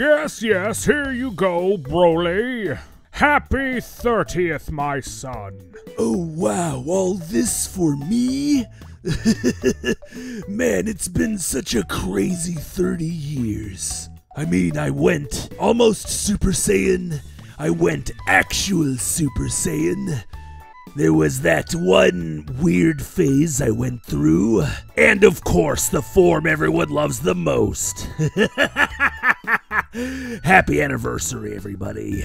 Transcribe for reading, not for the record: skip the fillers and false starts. Yes, here you go, Broly. Happy 30th, my son. Oh, wow, all this for me? Man, it's been such a crazy 30 years. I mean, I went almost Super Saiyan. I went actual Super Saiyan. There was that one weird phase I went through. And of course, the form everyone loves the most. Happy anniversary, everybody.